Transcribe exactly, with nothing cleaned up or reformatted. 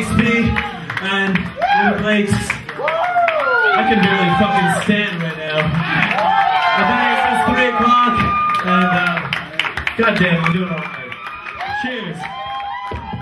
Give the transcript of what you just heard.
X P, and in place. I can barely fucking stand right now. I've been here since three o'clock, and uh, goddamn, I'm doing alright. Cheers.